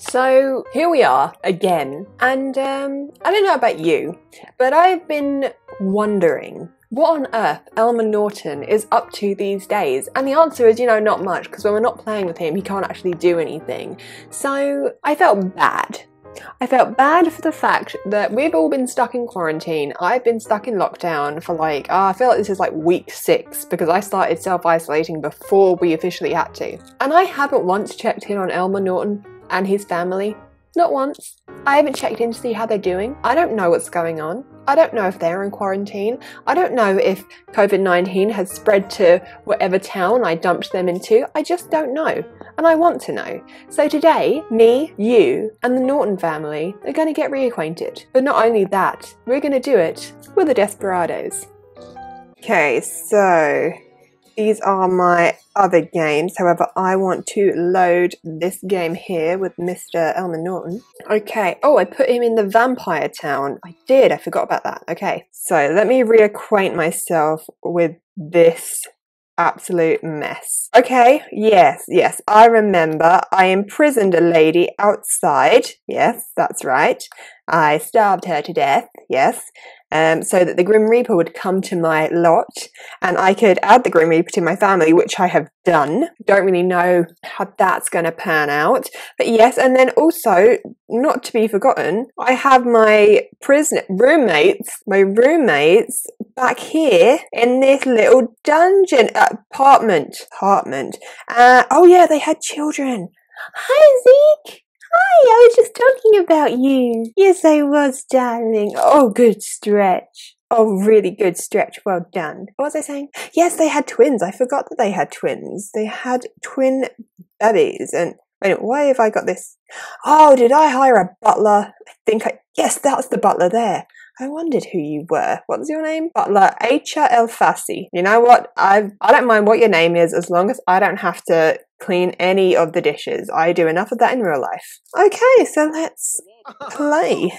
So here we are again, and I don't know about you, but I've been wondering what on earth Elmer Norton is up to these days, and the answer is, you know, not much, because when we're not playing with him he can't actually do anything. So I felt bad. I felt bad for the fact that we've all been stuck in quarantine. I've been stuck in lockdown for like, I feel like this is like week 6, because I started self-isolating before we officially had to. And I haven't once checked in on Elmer Norton and his family. Not once. I haven't checked in to see how they're doing. I don't know what's going on. I don't know if they're in quarantine. I don't know if COVID-19 has spread to whatever town I dumped them into. I just don't know. And I want to know. So today, me, you, and the Norton family are going to get reacquainted. But not only that, we're going to do it with the Desperados. Okay, so these are my other games. However, I want to load this game here with Mr. Elmer Norton. Okay. Oh, I put him in the vampire town. I did. I forgot about that. Okay. So let me reacquaint myself with this absolute mess. Okay. Yes. Yes. I remember. I imprisoned a lady outside. Yes, that's right. I starved her to death. Yes. So that the Grim Reaper would come to my lot and I could add the Grim Reaper to my family, which I have done. Don't really know how that's going to pan out. But yes, and then also, not to be forgotten, I have my roommates back here in this little dungeon apartment. Oh yeah, they had children. Hi, Zeke. Hi, I was just talking about you. Yes, I was, darling. Oh, good stretch. Oh, really good stretch. Well done. What was I saying? Yes, they had twins. I forgot that they had twins. They had twin babies. And wait, why have I got this? Oh, did I hire a butler? I think I... Yes, that's the butler there. I wondered who you were. What's your name? Butler Acha El Fassi. You know what? I don't mind what your name is as long as I don't have to clean any of the dishes. I do enough of that in real life. Okay, so let's play.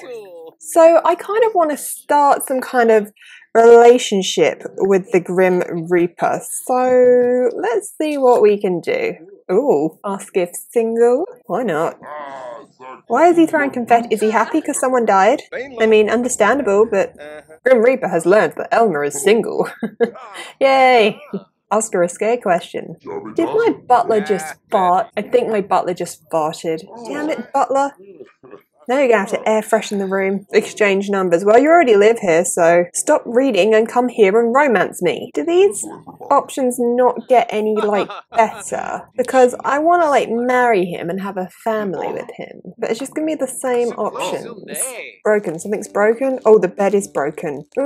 So I kind of want to start some kind of relationship with the Grim Reaper. So let's see what we can do. Ooh, ask if single. Why not? Why is he throwing confetti? Is he happy because someone died? I mean, understandable, but Grim Reaper has learned that Elmer is single. Yay! Oscar, a scare question. Did my butler just fart? I think my butler just farted. Damn it, butler. Now you're going to have to air freshen the room. Exchange numbers. Well, you already live here, so stop reading and come here and romance me. Do these options not get any, like, better? Because I want to, like, marry him and have a family with him. But it's just going to be the same options. Broken. Something's broken. Oh, the bed is broken. Do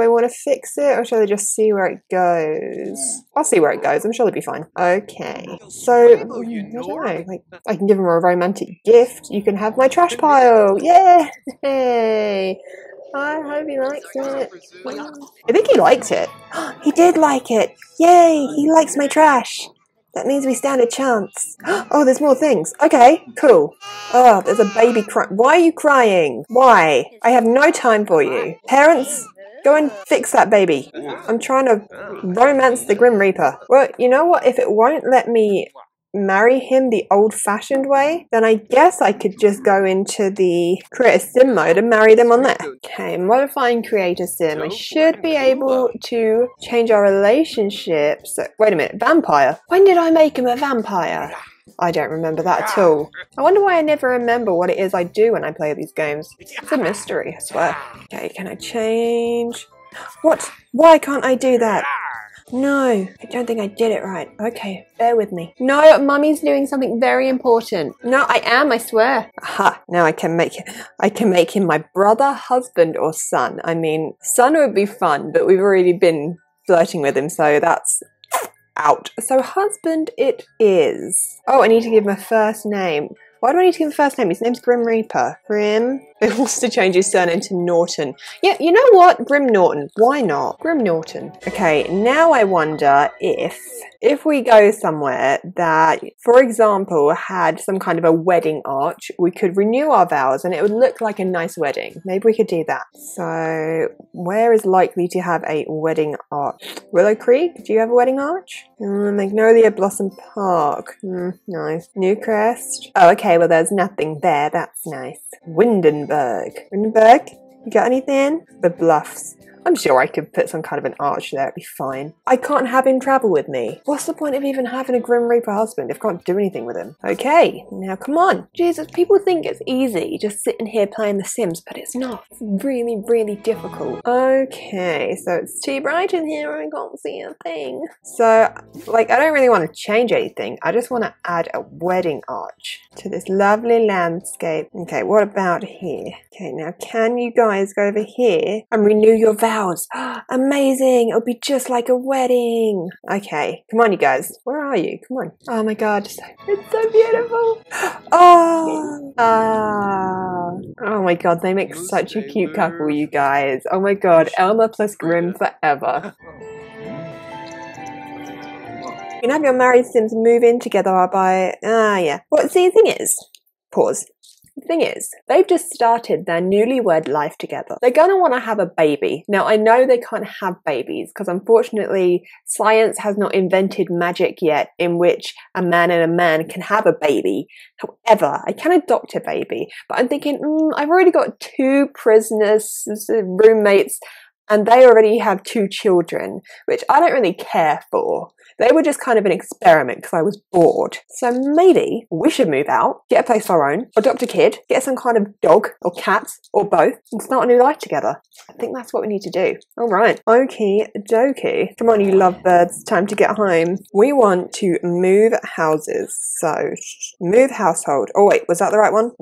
I want to fix it or shall I just see where it goes? I'll see where it goes. I'm sure it'll be fine. Okay. So, I don't know. Like, I can give him a romantic gift. You can have my trash pile. Yay! I hope he likes it. I think he liked it. He did like it. Yay! He likes my trash. That means we stand a chance. Oh, there's more things. Okay, cool. Oh, there's a baby crying. Why are you crying? Why? I have no time for you. Parents, go and fix that baby. I'm trying to romance the Grim Reaper. Well, you know what? If it won't let me marry him the old-fashioned way, then I guess I could just go into the create a sim mode and marry them on there. Okay, modifying create a sim. I should be able to change our relationship. So, wait a minute, vampire. When did I make him a vampire? I don't remember that at all. I wonder why I never remember what it is I do when I play these games. It's a mystery, I swear. Okay, can I change? What? Why can't I do that? No, I don't think I did it right. Okay, bear with me. No, Mummy's doing something very important. No, I am, I swear. Aha, now I can make him my brother, husband, or son. I mean, son would be fun, but we've already been flirting with him, so that's out. So husband it is. Oh, I need to give him a first name. Why do I need to give him a first name? His name's Grim Reaper. Grim who wants to change his surname to Norton. Yeah, you know what? Grim Norton. Why not? Grim Norton. Okay, now I wonder if we go somewhere that, for example, had some kind of a wedding arch, we could renew our vows and it would look like a nice wedding. Maybe we could do that. So, where is likely to have a wedding arch? Willow Creek? Do you have a wedding arch? Magnolia Blossom Park. Nice. Newcrest. Oh, okay, well, there's nothing there. That's nice. Windenburg? You got anything? The Bluffs. I'm sure I could put some kind of an arch there, it'd be fine. I can't have him travel with me. What's the point of even having a Grim Reaper husband if I can't do anything with him? Okay, now come on. Jesus, people think it's easy just sitting here playing The Sims, but it's not. It's really, really difficult. Okay, so it's too bright in here, I can't see a thing. So, like, I don't really want to change anything. I just want to add a wedding arch to this lovely landscape. Okay, what about here? Okay, now can you guys go over here and renew your vows? Amazing, it'll be just like a wedding. Okay, come on you guys, where are you? Come on. Oh my god, it's so beautiful. Oh my god, they make such a cute couple, you guys. Oh my god, Elmer plus Grim forever. You can have your married Sims move in together by yeah. What, see, the thing is, pause. The thing is, they've just started their newlywed life together. They're gonna want to have a baby. Now, I know they can't have babies because unfortunately science has not invented magic yet in which a man and a man can have a baby. However, I can adopt a baby, but I'm thinking, I've already got two prisoners, roommates, and they already have two children, which I don't really care for. They were just kind of an experiment because I was bored. So maybe we should move out, get a place of our own, adopt a kid, get some kind of dog or cat or both and start a new life together. I think that's what we need to do. All right. Okie dokie. Come on, you lovebirds. Time to get home. We want to move houses. So move household. Oh, wait. Was that the right one?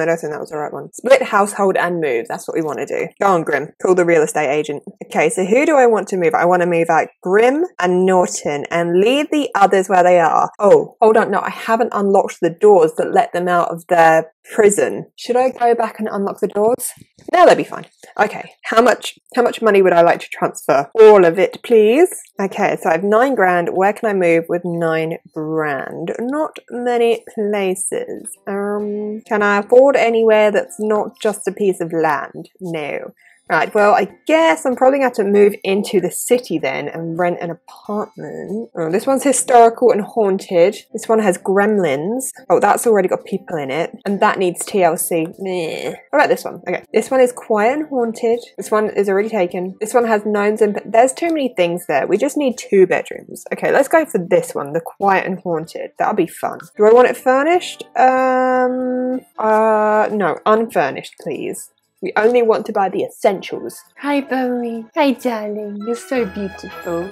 I don't think that was the right one. Split household and move. That's what we want to do. Go on, Grim. Call the real estate agent. Okay. So who do I want to move? I want to move out Grim and Norton and leave the others where they are. Oh, hold on. No, I haven't unlocked the doors that let them out of their prison. Should I go back and unlock the doors? No, they'll be fine. Okay. How much money would I like to transfer? All of it, please. Okay, so I have 9 grand. Where can I move with 9 grand? Not many places. Can I afford anywhere that's not just a piece of land? No. Right, well, I guess I'm probably going to have to move into the city then and rent an apartment. Oh, this one's historical and haunted. This one has gremlins. Oh, that's already got people in it. And that needs TLC. Meh. What about this one? Okay. This one is quiet and haunted. This one is already taken. This one has gnomes and... There's too many things there. We just need 2 bedrooms. Okay, let's go for this one, the quiet and haunted. That'll be fun. Do I want it furnished? No, unfurnished, please. We only want to buy the essentials. Hi, Bowie. Hi, darling. You're so beautiful.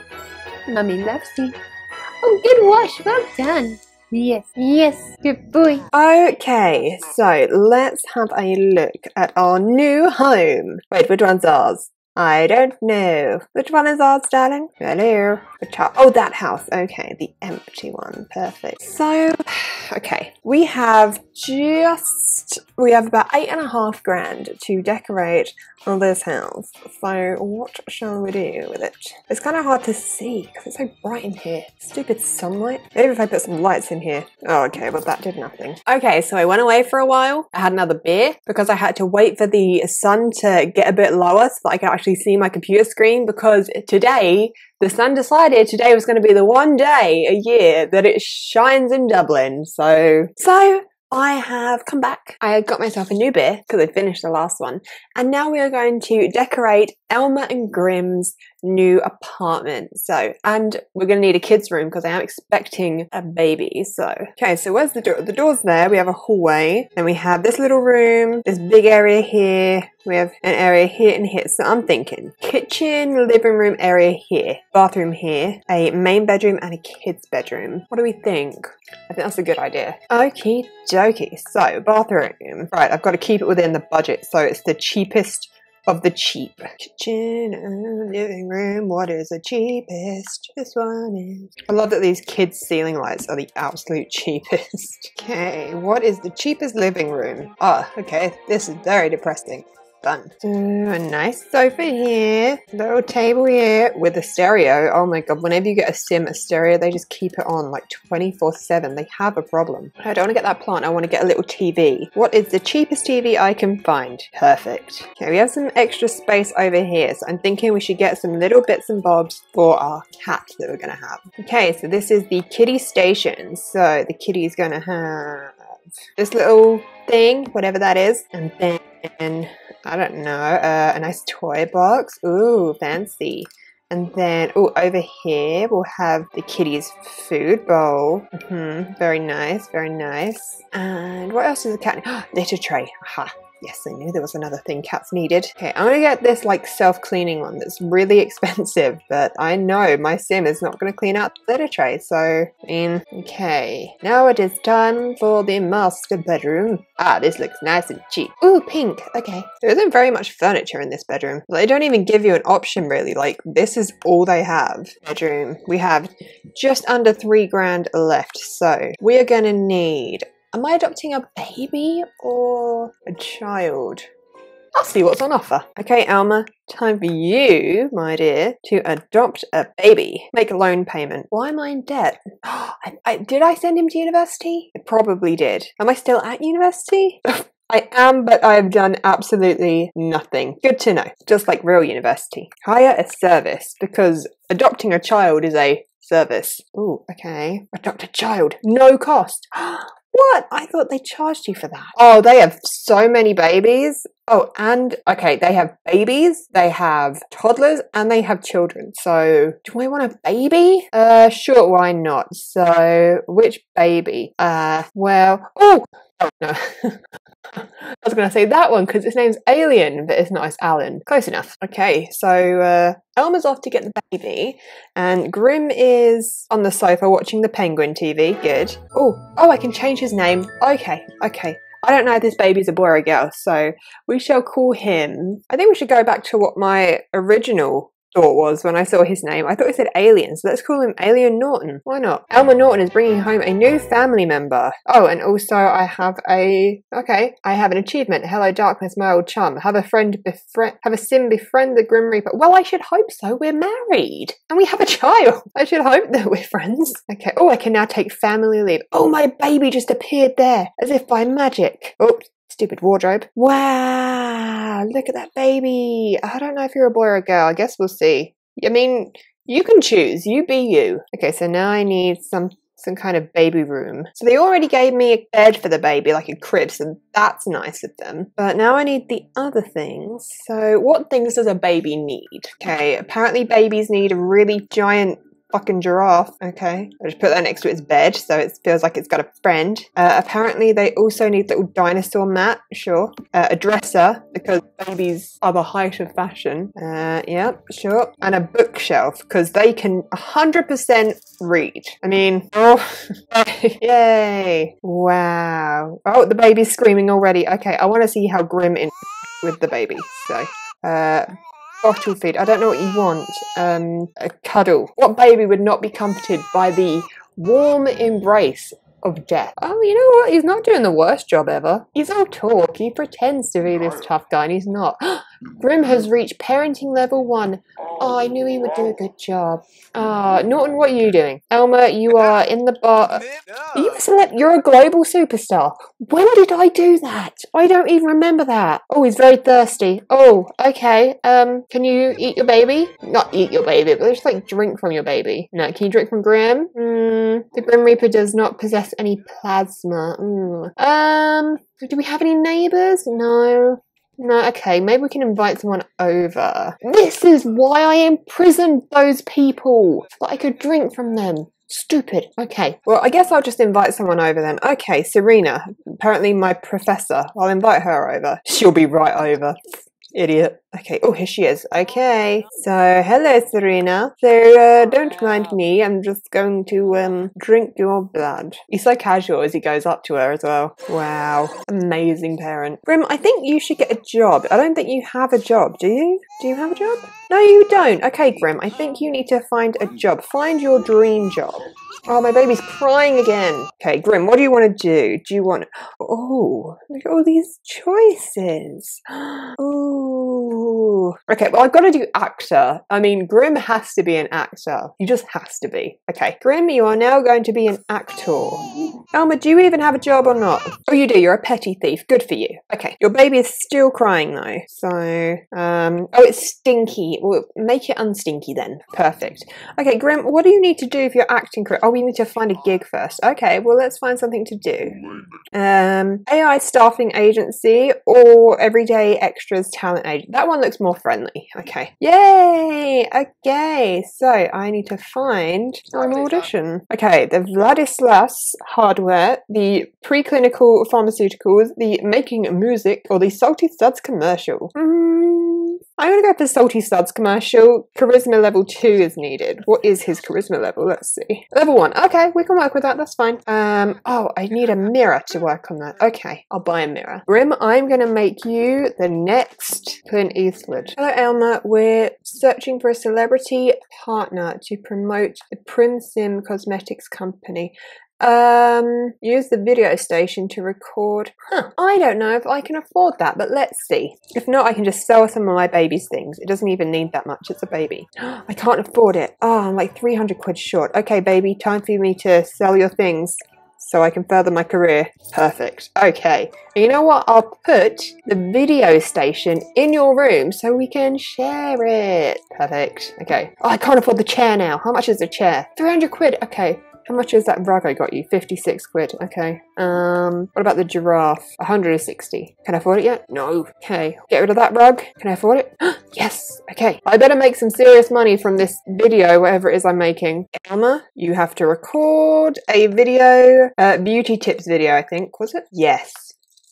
Mummy loves you. Oh, good wash. Well done. Yes, yes, good boy. Okay, so let's have a look at our new home. Wait, which one's ours? I don't know. Which one is ours, darling? Hello. Oh, that house. Okay, the empty one. Perfect. So, okay, we have about 8.5 grand to decorate on this house. So what shall we do with it? It's kind of hard to see because it's so bright in here. Stupid sunlight. Maybe if I put some lights in here. Oh, okay, well that did nothing. Okay, so I went away for a while. I had another beer because I had to wait for the sun to get a bit lower so that I could actually see my computer screen, because today the sun decided today was going to be the one day a year that it shines in Dublin. So I have come back. I got myself a new beer because I finished the last one. And now we are going to decorate Elmer and Grim's new apartment. So, and we're going to need a kid's room because I am expecting a baby. So, okay, so where's the door? The door's there. We have a hallway. Then we have this little room, this big area here. We have an area here and here. So I'm thinking kitchen, living room area here, bathroom here, a main bedroom and a kid's bedroom. What do we think? I think that's a good idea. Okie dokie. So bathroom. Right, I've got to keep it within the budget. So it's the cheapest of the cheap. Kitchen and living room, what is the cheapest? This one is. I love that these kids' ceiling lights are the absolute cheapest. Okay, what is the cheapest living room? Oh, okay, this is very depressing. Done. Ooh, a nice sofa here, little table here with a stereo. Oh my god, whenever you get a Sim a stereo, they just keep it on like 24/7. They have a problem. I don't want to get that plant, I want to get a little TV. What is the cheapest TV I can find? Perfect. Okay, we have some extra space over here, so I'm thinking we should get some little bits and bobs for our cat that we're gonna have. Okay, so this is the kitty station. So the kitty is gonna have this little thing, whatever that is, and then I don't know, a nice toy box. Ooh, fancy. And then, oh, over here we'll have the kitty's food bowl. Very nice, very nice. And what else is the cat? Litter tray. Aha. Yes, I knew there was another thing cats needed. Okay, I'm gonna get this like self-cleaning one that's really expensive, but I know my Sim is not gonna clean out the litter tray, so I mean, okay. Now it is time for the master bedroom. Ah, this looks nice and cheap. Ooh, pink, okay. There isn't very much furniture in this bedroom. They don't even give you an option really, like this is all they have. Bedroom, we have just under 3 grand left, so we are gonna need, am I adopting a baby or a child? I'll see what's on offer. Okay, Alma, time for you, my dear, to adopt a baby. Make a loan payment. Why am I in debt? Did I send him to university? I probably did. Am I still at university? I am, but I have done absolutely nothing. Good to know. Just like real university. Hire a service, because adopting a child is a service. Ooh, okay. Adopt a child. No cost. What? I thought they charged you for that. Oh, they have so many babies. Oh, and okay, they have babies, they have toddlers, and they have children. So, do I want a baby? Sure, why not? So, which baby? Well, oh no. I was gonna say that one because its name's Alien, but it's not, it's Alan. Close enough. Okay, so Elmer's off to get the baby, and Grim is on the sofa watching the Penguin TV. Good. Oh, I can change his name. Okay. I don't know if this baby's a boy or a girl, so we shall call him. I think we should go back to what my original thought was when I saw his name. I thought it said Alien, so let's call him Alien Norton. Why not? Elmer Norton is bringing home a new family member. Oh, and also I have an achievement. Hello, darkness, my old chum. Have a Sim befriend the Grim Reaper. Well, I should hope so. We're married and we have a child. I should hope that we're friends. Okay. Oh, I can now take family leave. Oh, my baby just appeared there as if by magic. Oh, stupid wardrobe. Wow, look at that baby. I don't know if you're a boy or a girl. I guess we'll see. I mean, you can choose. You be you. Okay, so now I need some kind of baby room. So they already gave me a bed for the baby, like a crib, so that's nice of them. But now I need the other things. So what things does a baby need? Okay, apparently babies need a really giant fucking giraffe. Okay, I'll just put that next to its bed so it feels like it's got a friend. Apparently they also need little dinosaur mat, sure. A dresser, because babies are the height of fashion. Yeah, sure. And a bookshelf, because they can 100% read. I mean, oh, yay. Wow. Oh, the baby's screaming already. Okay, I want to see how Grim is with the baby, so. Bottle feed. I don't know what you want. A cuddle. What baby would not be comforted by the warm embrace of death? Oh, you know what? He's not doing the worst job ever. He's all talk. He pretends to be this tough guy and he's not. Grim has reached parenting level 1. Oh, I knew he would do a good job. Norton, what are you doing? Elmer, you are in the bar. Are you a celeb? You're a global superstar. When did I do that? I don't even remember that. Oh, he's very thirsty. Oh, okay. Can you eat your baby? Not eat your baby, but just like drink from your baby. No, can you drink from Grim? The Grim Reaper does not possess any plasma. Do we have any neighbours? No, okay, maybe we can invite someone over. This is why I imprisoned those people, so that I could drink from them. Stupid. Okay, well, I guess I'll just invite someone over then. Okay, Serena, apparently my professor. I'll invite her over. She'll be right over. Idiot. Okay, oh, here she is. Okay, so hello, Serena. So don't mind me, I'm just going to drink your blood. He's so casual as he goes up to her as well. Wow, amazing parent. Grim, I think you should get a job. I don't think you have a job, do you? Do you have a job? No, you don't. Okay, Grim, I think you need to find a job. Find your dream job. Oh, my baby's crying again. Okay, Grim, what do you want to do? Do you want... Oh, look at all these choices. Oh. Okay, well, I've got to do actor. I mean, Grim has to be an actor. He just has to be. Okay, Grim, you are now going to be an actor. Elmer, do you even have a job or not? Oh, you do. You're a petty thief. Good for you. Okay, your baby is still crying, though. So, oh, it's stinky. Well, make it unstinky then. Perfect. Okay, Grim, what do you need to do if you're acting career? Oh, we need to find a gig first. Okay, well, let's find something to do. AI staffing agency or everyday extras talent agent. That one looks more friendly. Okay. Yay! Okay, so I need to find an audition. Okay, the Vladislas hardware, the preclinical pharmaceuticals, the making music, or the Salty Suds commercial. I'm going to go for Salty Suds commercial. Charisma level 2 is needed. What is his charisma level? Let's see. Level 1. Okay, we can work with that. That's fine. Oh, I need a mirror to work on that. Okay, I'll buy a mirror. Grim, I'm going to make you the next Clint Eastwood. Hello, Elmer. We're searching for a celebrity partner to promote the Prim Sim Cosmetics Company. Use the video station to record. I don't know if I can afford that, but let's see. If not, I can just sell some of my baby's things. It doesn't even need that much. It's a baby. I can't afford it. Oh, I'm like 300 quid short. Okay, baby, time for me to sell your things so I can further my career. Perfect. Okay. And you know what? I'll put the video station in your room so we can share it. Perfect. Okay. Oh, I can't afford the chair now. How much is the chair? 300 quid. Okay. How much is that rug I got you? 56 quid. Okay. What about the giraffe? 160. Can I afford it yet? No. Okay. Get rid of that rug. Can I afford it? Yes. Okay. I better make some serious money from this video, whatever it is I'm making. Elmer, you have to record a video. Beauty tips video, I think. Was it? Yes.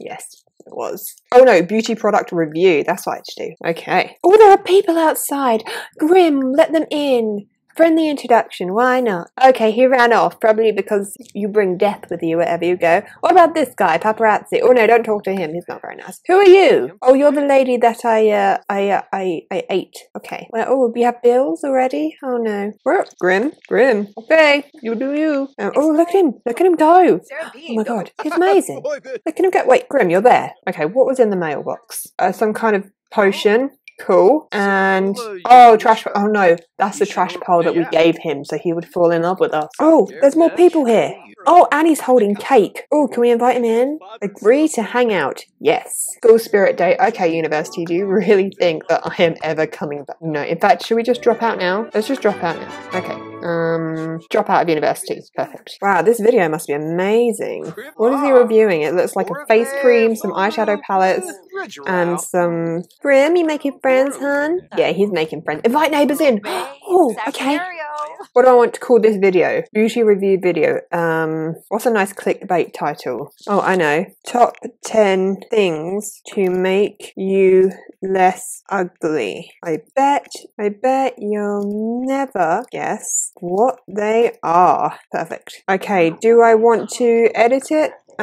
Yes. It was. Oh no, beauty product review. That's what I had to do. Okay. Oh, there are people outside. Grim, let them in. Friendly introduction, why not? Okay, he ran off, probably because you bring death with you wherever you go. What about this guy, paparazzi? Oh no, don't talk to him, he's not very nice. Who are you? Oh, you're the lady that I ate. Okay. Well, oh, we have bills already? Oh no. Grim, Grim. Okay, you do you. Oh, look at him go. Oh my God, he's amazing. Look at him go. Wait, Grim, you're there. Okay, what was in the mailbox? Some kind of potion. Cool. And oh, trash. Oh no, that's the trash pole that we gave him so he would fall in love with us. Oh, there's more people here. Oh, Annie's holding cake. Oh, can we invite him in? Agree to hang out. Yes. School spirit day. Okay, university, do you really think that I am ever coming back? No. In fact, should we just drop out now? Let's just drop out now. Okay. Drop out of university. Perfect. Wow, this video must be amazing. What is he reviewing? It looks like a face cream, some eyeshadow palettes, and some... Grim, you making friends, hun? Yeah, he's making friends. Invite neighbours in. Oh, okay. What do I want to call this video? Beauty review video. What's a nice clickbait title? Oh, I know. Top 10 things to make you less ugly. I bet you'll never guess what they are. Perfect. Okay, do I want to edit it? No,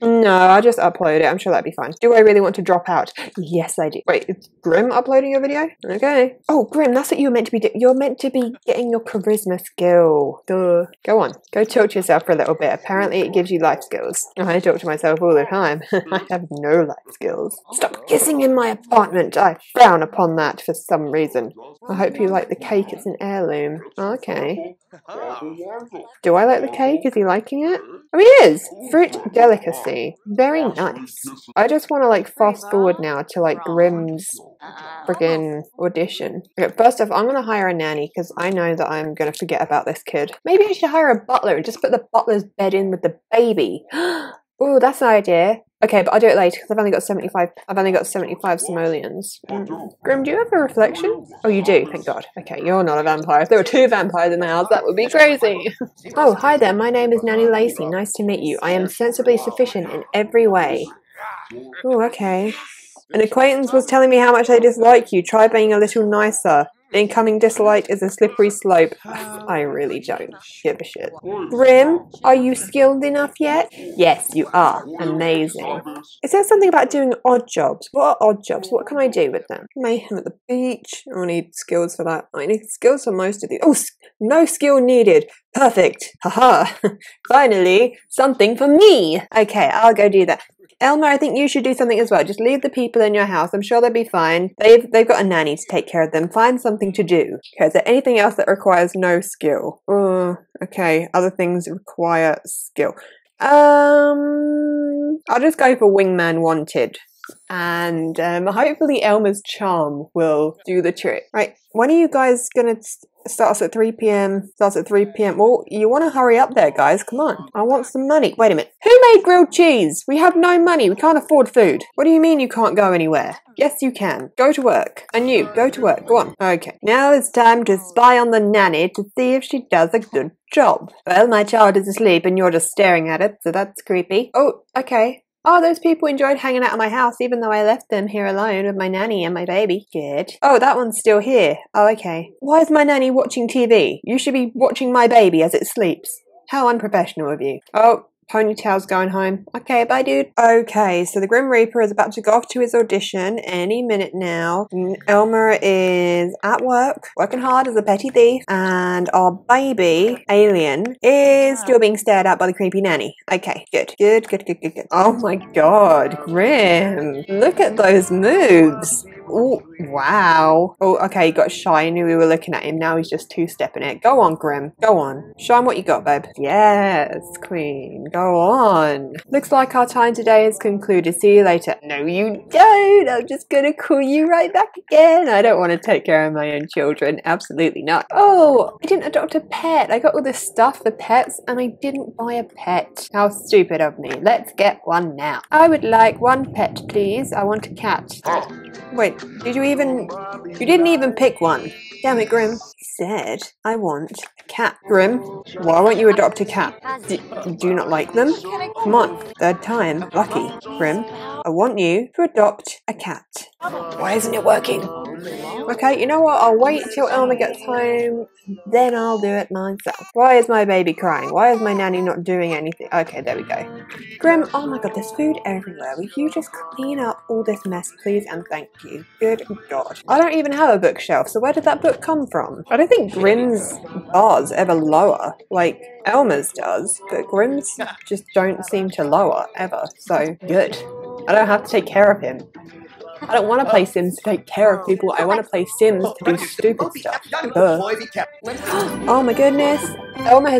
I'll just upload it. I'm sure that'd be fine. Do I really want to drop out? Yes, I do. Wait, it's Grim uploading your video? Okay. Oh, Grim, that's what you're meant to be doing. You're meant to be getting your charisma skill. Duh. Go on. Go tilt yourself for a little bit. Apparently it gives you life skills. I talk to myself all the time. I have no life skills. Stop kissing in my apartment. I frown upon that for some reason. I hope you like the cake. It's an heirloom. Okay. Do I like the cake? Is he liking it? I mean, it is. Fruit delicacy. Very nice. I just want to like fast forward now to like Grim's friggin' audition. Okay, first off, I'm going to hire a nanny because I know that I'm going to forget about this kid. Maybe I should hire a butler and just put the butler's bed in with the baby. Oh, that's an idea. Okay, but I'll do it later because I've only got 75 simoleons. Grim, do you have a reflection? Oh, you do, thank God. Okay, you're not a vampire. If there were two vampires in the house, that would be crazy. Oh, hi there. My name is Nanny Lacey. Nice to meet you. I am sensibly sufficient in every way. Oh, okay. An acquaintance was telling me how much they dislike you. Try being a little nicer. Incoming dislike is a slippery slope. I really don't give a shit. Grim, are you skilled enough yet? Yes, you are. Amazing. It says something about doing odd jobs. What are odd jobs? What can I do with them? Mayhem at the beach. I need skills for that. I need skills for most of these. Oh, no skill needed. Perfect. Haha. Finally, something for me. Okay, I'll go do that. Elmer, I think you should do something as well. Just leave the people in your house. I'm sure they'll be fine. They've got a nanny to take care of them. Find something to do. Okay, is there anything else that requires no skill? Okay, other things require skill. I'll just go for Wingman Wanted. And hopefully Elmer's charm will do the trick. Right, when are you guys going to... Starts at 3 p.m. Starts at 3 p.m. Well, you want to hurry up there, guys. Come on. I want some money. Wait a minute. Who made grilled cheese? We have no money. We can't afford food. What do you mean you can't go anywhere? Yes, you can. Go to work. And you, go to work. Go on. Okay. Now it's time to spy on the nanny to see if she does a good job. Well, my child is asleep and you're just staring at it, so that's creepy. Oh, okay. Oh, those people enjoyed hanging out at my house even though I left them here alone with my nanny and my baby. Good. Oh, that one's still here. Oh, okay. Why is my nanny watching TV? You should be watching my baby as it sleeps. How unprofessional of you. Oh, ponytail's going home. Okay, bye, dude. Okay, so the Grim Reaper is about to go off to his audition any minute now. Elmer is at work, working hard as a petty thief, and our baby, Alien, is still being stared at by the creepy nanny. Okay, good. Good, good, good, good, good. Oh my god, Grim. Look at those moves. Oh, wow. Oh, okay, he got shy. I knew we were looking at him. Now he's just two-stepping it. Go on, Grim. Go on. Show him what you got, babe. Yes, queen. Go on. Looks like our time today is concluded. See you later. No, you don't. I'm just going to call you right back again. I don't want to take care of my own children. Absolutely not. Oh, I didn't adopt a pet. I got all this stuff for pets and I didn't buy a pet. How stupid of me. Let's get one now. I would like one pet, please. I want a cat. Wait, did you even... You didn't even pick one. Damn it, Grim. He said, I want a cat. Grim, why won't you adopt a cat? Do you not like them? Come on, third time. Lucky. Grim, I want you to adopt a cat. Why isn't it working? Okay, you know what? I'll wait till Elmer gets home, then I'll do it myself. Why is my baby crying? Why is my nanny not doing anything? Okay, there we go. Grim, oh my god, there's food everywhere. Will you just clean up all this mess, please? And thank you. Good god. I don't even have a bookshelf, so where did that book come from? I don't think Grim's bar's ever lower. Like, Elmer's does, but Grim's just don't seem to lower, ever. So, good. I don't have to take care of him. I don't want to play Sims to take care of people. I want to play Sims to do stupid stuff. Oh my goodness. Elmer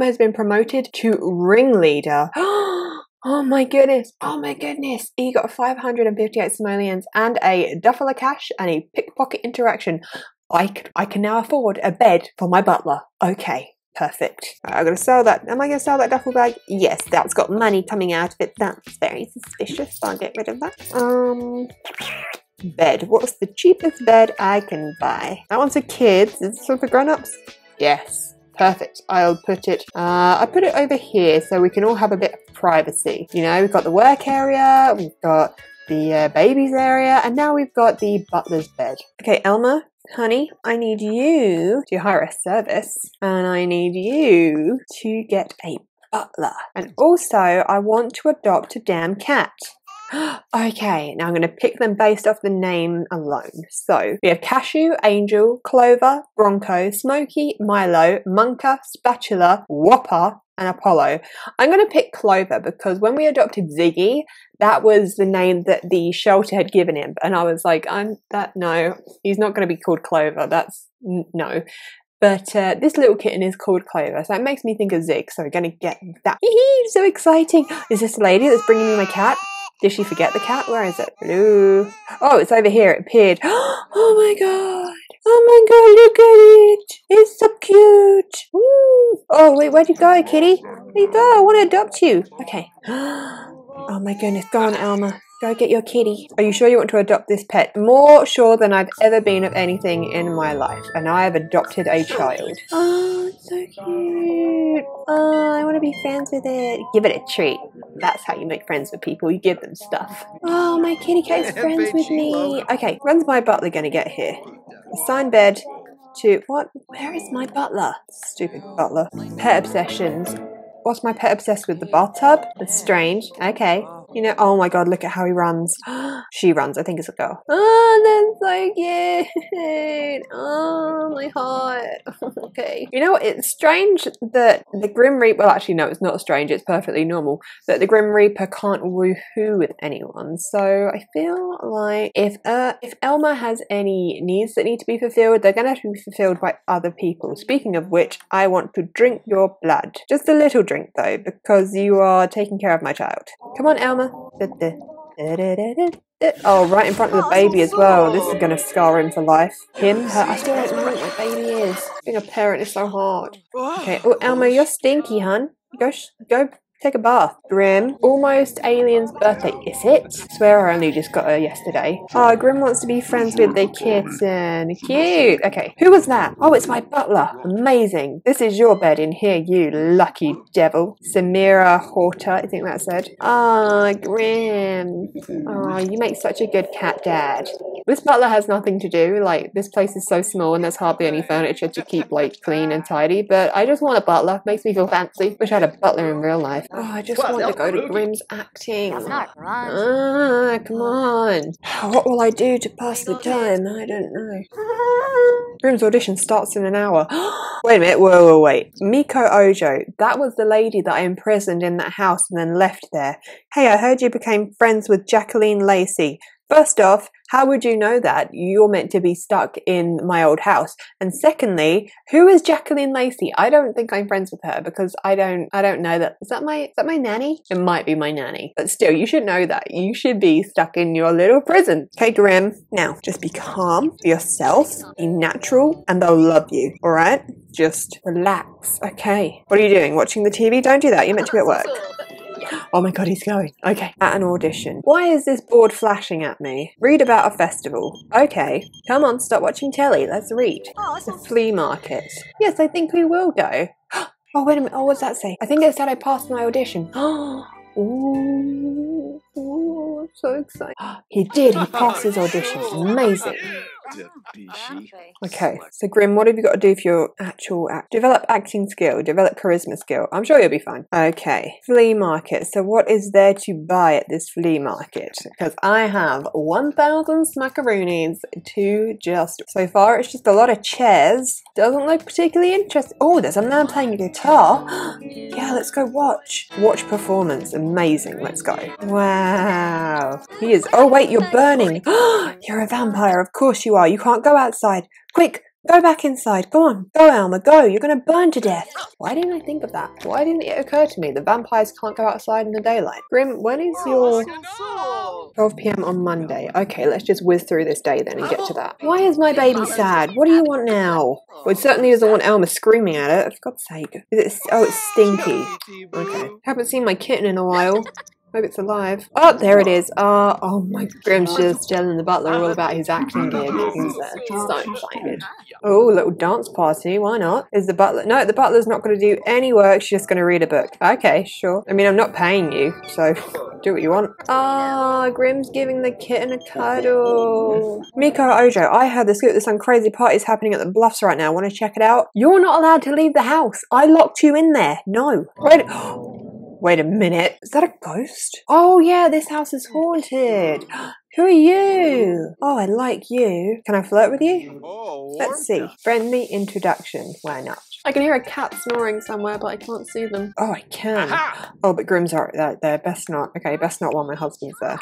has been promoted to ringleader. Oh my goodness. Oh my goodness. He got 558 simoleons and a duffel of cash and a pickpocket interaction. I can now afford a bed for my butler. Okay. Perfect. Right, I'm going to sell that. Am I going to sell that duffel bag? Yes, that's got money coming out of it. That's very suspicious. I'll get rid of that. Bed. What's the cheapest bed I can buy? That one's for kids. Is this one for grown-ups? Yes. Perfect. I'll put it, I put it over here so we can all have a bit of privacy. You know, we've got the work area, we've got the baby's area, and now we've got the butler's bed. Okay, Elmer. Honey, I need you to hire a service and I need you to get a butler. And also, I want to adopt a damn cat. Okay, now I'm going to pick them based off the name alone. So we have Cashew, Angel, Clover, Bronco, Smokey, Milo, Munker, Spatula, Whopper, and Apollo. I'm going to pick Clover because when we adopted Ziggy, that was the name that the shelter had given him. And I was like, no, he's not going to be called Clover. That's no. But this little kitten is called Clover, so it makes me think of Zeke. So we're going to get that. So exciting. Is this the lady that's bringing me my cat? Did she forget the cat? Where is it? Hello? Oh, it's over here. It appeared. Oh my god. Oh my god, look at it. It's so cute. Ooh. Oh, wait, where'd you go, kitty? Where'd you go? I want to adopt you. Okay. Oh my goodness. Go on, Elmer. Go get your kitty. Are you sure you want to adopt this pet? More sure than I've ever been of anything in my life. And I have adopted a child. Oh, it's so cute. Oh, I want to be friends with it. Give it a treat. That's how you make friends with people. You give them stuff. Oh, my kitty cat's friends with me. Okay, when's my butler going to get here? Assign bed to... What? Where is my butler? Stupid butler. Pet obsessions. What's my pet obsessed with? The bathtub? That's strange. Okay. You know, oh my god, look at how he runs. She runs, I think it's a girl. Oh, that's so cute. Oh, my heart. Okay. You know what, it's strange that the Grim Reaper, well actually no, it's not strange, it's perfectly normal, that the Grim Reaper can't woohoo with anyone. So I feel like if Elmer has any needs that need to be fulfilled, they're gonna have to be fulfilled by other people. Speaking of which, I want to drink your blood. Just a little drink though, because you are taking care of my child. Come on, Elmer. Oh, right in front of the baby as well. This is going to scar him for life. Him, her. I still don't know what my baby is. Being a parent is so hard. Okay. Oh, Elmer, you're stinky, hun. Go take a bath. Grim. Almost Alien's birthday, is it? I swear I only just got her yesterday. Oh, Grim wants to be friends with the kitten. Cute. Okay. Who was that? Oh, it's my butler. Amazing. This is your bed in here, you lucky devil. Samira Horta, I think that's it. Ah, oh, Grim. Oh, you make such a good cat dad. This butler has nothing to do. Like, this place is so small and there's hardly any furniture to keep, like, clean and tidy. But I just want a butler. Makes me feel fancy. Wish I had a butler in real life. Oh, I just want to go to Grim's acting. Ah, come on. What will I do to pass the time? I don't know. Grim's audition starts in an hour. Wait a minute, wait. Miko Ojo, that was the lady that I imprisoned in that house and then left there. Hey, I heard you became friends with Jacqueline Lacey. First off, how would you know that? You're meant to be stuck in my old house. And secondly, who is Jacqueline Lacey? I don't think I'm friends with her because I don't know that. Is that my nanny? It might be my nanny. But still, you should know that. You should be stuck in your little prison. Okay, Grim. Now, just be calm, be yourself, be natural, and they'll love you. All right? Just relax. Okay. What are you doing? Watching the TV? Don't do that. You're meant to be at work. Oh my god, he's going. Okay. At an audition. Why is this board flashing at me? Read about a festival. Okay. Come on, stop watching telly. Let's read. Oh, the flea market. Yes, I think we will go. Oh, wait a minute. Oh, what's that say? I think it said I passed my audition. Oh. Ooh, I'm so excited. He did. He passed his audition. Amazing. Okay, so Grim, what have you got to do for your actual act? Develop acting skill, develop charisma skill. I'm sure you'll be fine. Okay, flea market. So what is there to buy at this flea market? Because I have 1,000 smackaroonies to just... So far, it's just a lot of chairs. Doesn't look particularly interesting. Oh, there's a man playing a guitar. Yeah, let's go watch. Watch performance. Amazing. Let's go. Wow. He is... Oh, wait, you're burning. You're a vampire. Of course you are. You can't go outside. Quick, go back inside. Go on. Go, Elmer. Go. You're going to burn to death. Why didn't I think of that? Why didn't it occur to me that vampires can't go outside in the daylight? Grim, when is your... 12 p.m. on Monday. Okay, let's just whiz through this day then and get to that. Why is my baby sad? What do you want now? Well, it certainly doesn't want Elmer screaming at it. For God's sake. Is it... Oh, it's stinky. Okay. Haven't seen my kitten in a while. Hope it's alive. Oh, there it is. Oh my Grim's just telling the butler all about his acting gig. He's so excited. Oh, little dance party. Why not? Is the butler... No, the butler's not going to do any work. She's just going to read a book. Okay, sure. I mean, I'm not paying you, so do what you want. Ah, Grim's giving the kitten a cuddle. Miko Ojo, I heard the scoop that some crazy party's happening at the Bluffs right now. Want to check it out? You're not allowed to leave the house. I locked you in there. No. Wait... Wait a minute, is that a ghost? Oh yeah, this house is haunted. Who are you? Oh, I like you. Can I flirt with you? Let's see. Friendly introduction. Why not? I can hear a cat snoring somewhere, but I can't see them. Oh, I can. Oh, but Grim's right there. Best not. Okay, best not while my husband's there.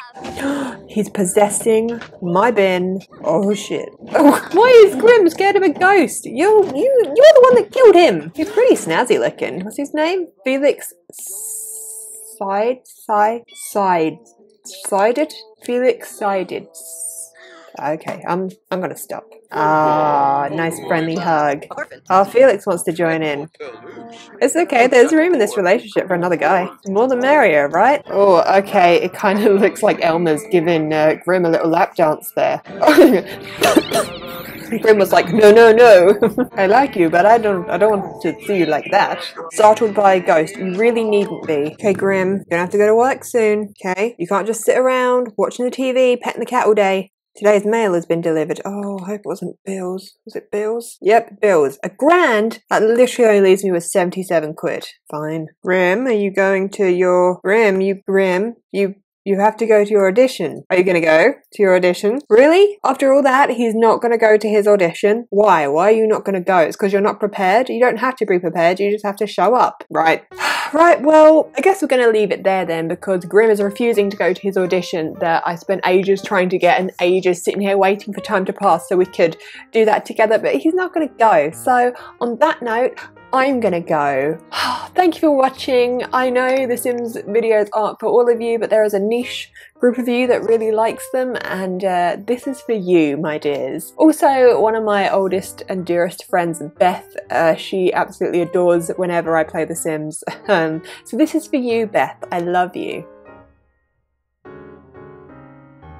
He's possessing my bin. Oh, shit. Oh, why is Grim scared of a ghost? You're the one that killed him. He's pretty snazzy looking. What's his name? Felix Side? Felix Sided. Okay, I'm going to stop. Ah, nice friendly hug. Oh, Felix wants to join in. It's okay, there's room in this relationship for another guy. More the merrier, right? Oh, okay, it kind of looks like Elmer's giving Grim a little lap dance there. Grim was like, no, no, no. I like you, but I don't want to see you like that. Startled by a ghost. You really needn't be. Okay, Grim, you're gonna have to go to work soon, okay? You can't just sit around watching the TV, petting the cat all day. Today's mail has been delivered. Oh, I hope it wasn't bills. Was it bills? Yep, bills. $1 grand? That literally only leaves me with 77 quid. Fine. Grim, are you going to your... Grim, you have to go to your audition. Are you going to go to your audition? Really? After all that, he's not going to go to his audition. Why? Why are you not going to go? It's because you're not prepared. You don't have to be prepared. You just have to show up. Right. Right, well, I guess we're going to leave it there then, because Grim is refusing to go to his audition that I spent ages trying to get and ages sitting here waiting for time to pass so we could do that together, but he's not going to go. So on that note, I'm going to go. Thank you for watching. I know The Sims videos aren't for all of you, but there is a niche group of you that really likes them, and this is for you, my dears. Also, one of my oldest and dearest friends, Beth, she absolutely adores whenever I play The Sims. So this is for you, Beth. I love you.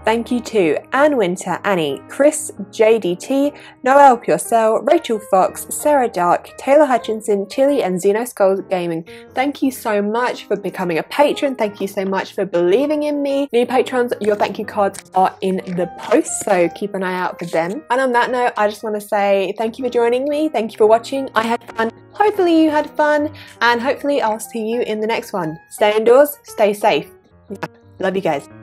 Thank you to Anne Winter, Annie, Chris, JDT, Noel Purcell, Rachel Fox, Sarah Dark, Taylor Hutchinson, Chili and Xeno Skulls Gaming. Thank you so much for becoming a patron. Thank you so much for believing in me. New patrons, your thank you cards are in the post, so keep an eye out for them. And on that note, I just want to say thank you for joining me. Thank you for watching. I had fun. Hopefully you had fun, and hopefully I'll see you in the next one. Stay indoors, stay safe. Love you guys.